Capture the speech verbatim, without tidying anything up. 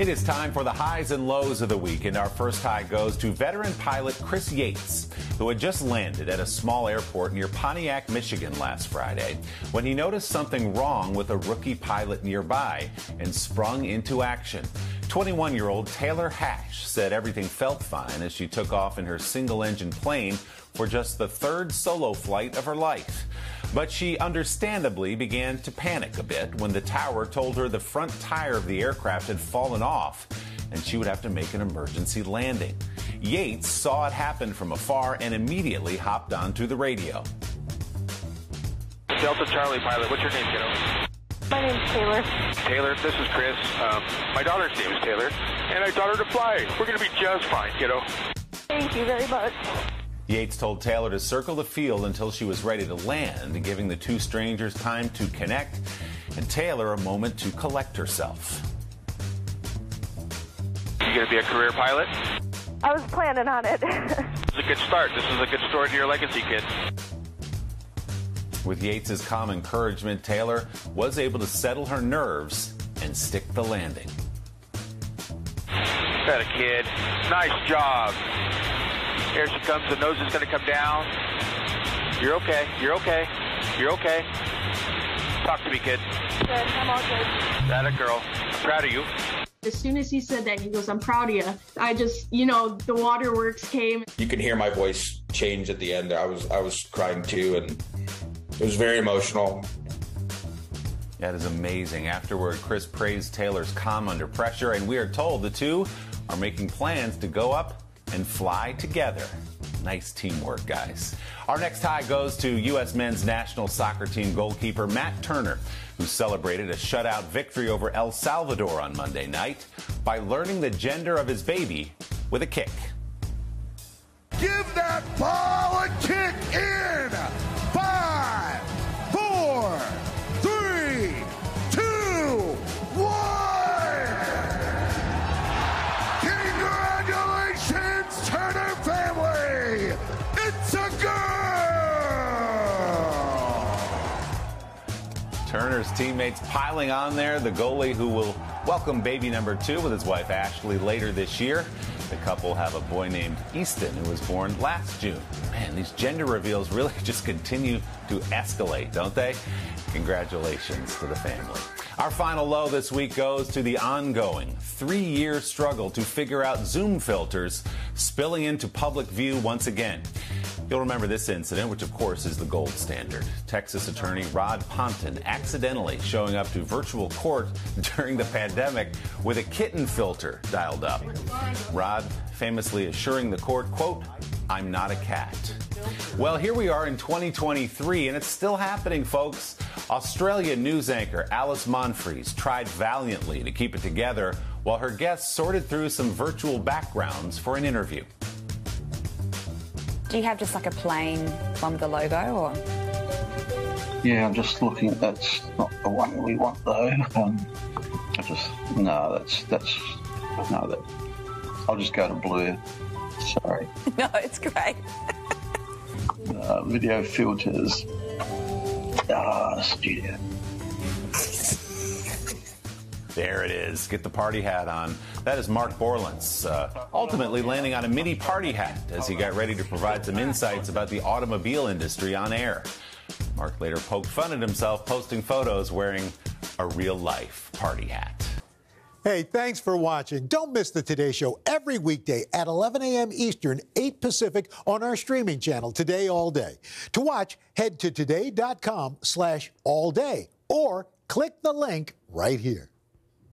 It is time for the highs and lows of the week, and our first high goes to veteran pilot Chris Yates, who had just landed at a small airport near Pontiac, Michigan last Friday when he noticed something wrong with a rookie pilot nearby and sprung into action. twenty-one-year-old Taylor Hatch said everything felt fine as she took off in her single-engine plane for just the third solo flight of her life. But she understandably began to panic a bit when the tower told her the front tire of the aircraft had fallen off and she would have to make an emergency landing. Yates saw it happen from afar and immediately hopped onto the radio. Delta Charlie pilot, what's your name, kiddo? My name's Taylor. Taylor, this is Chris. Um, my daughter's name is Taylor, and I taught her to fly. We're going to be just fine, kiddo. Thank you very much. Yates told Taylor to circle the field until she was ready to land, giving the two strangers time to connect and Taylor a moment to collect herself. You gonna be a career pilot? I was planning on it. This is a good start. This is a good story to your legacy, kid. With Yates's calm encouragement, Taylor was able to settle her nerves and stick the landing. Got a kid. Nice job. Here she comes, the nose is going to come down. You're okay, you're okay, you're okay. Talk to me, kid. Good, I'm all good. That a girl. I'm proud of you. As soon as he said that, he goes, I'm proud of you. I just, you know, the waterworks came. You can hear my voice change at the end. I was, I was crying too, and it was very emotional. That is amazing. Afterward, Chris praised Taylor's calm under pressure, and we are told the two are making plans to go up and fly together. Nice teamwork, guys. Our next high goes to U S men's national soccer team goalkeeper Matt Turner, who celebrated a shutout victory over El Salvador on Monday night by learning the gender of his baby with a kick. Give that ball a kick in! Five, four, three, two, one! Turner's teammates piling on there. The goalie, who will welcome baby number two with his wife Ashley later this year. The couple have a boy named Easton, who was born last June. Man, these gender reveals really just continue to escalate, don't they? Congratulations to the family. Our final low this week goes to the ongoing three-year struggle to figure out Zoom filters spilling into public view once again. You'll remember this incident, which of course is the gold standard. Texas attorney Rod Ponton accidentally showing up to virtual court during the pandemic with a kitten filter dialed up. Rod famously assuring the court, quote, "I'm not a cat." Well, here we are in twenty twenty-three, and it's still happening, folks. Australian news anchor Alice Monfries tried valiantly to keep it together while her guests sorted through some virtual backgrounds for an interview. Do you have just like a plain from the logo, or? Yeah, I'm just looking at that's not the one we want though. Um, I just no, that's that's no that. I'll just go to blue. Sorry. No, it's great. uh, video filters. Ah, studio. There it is. Get the party hat on. That is Mark Borland's, uh, ultimately landing on a mini party hat as he got ready to provide some insights about the automobile industry on air. Mark later poked fun at himself, posting photos wearing a real-life party hat. Hey, thanks for watching. Don't miss the Today Show every weekday at eleven a m Eastern, eight Pacific on our streaming channel, Today All Day. To watch, head to today dot com slash all day or click the link right here.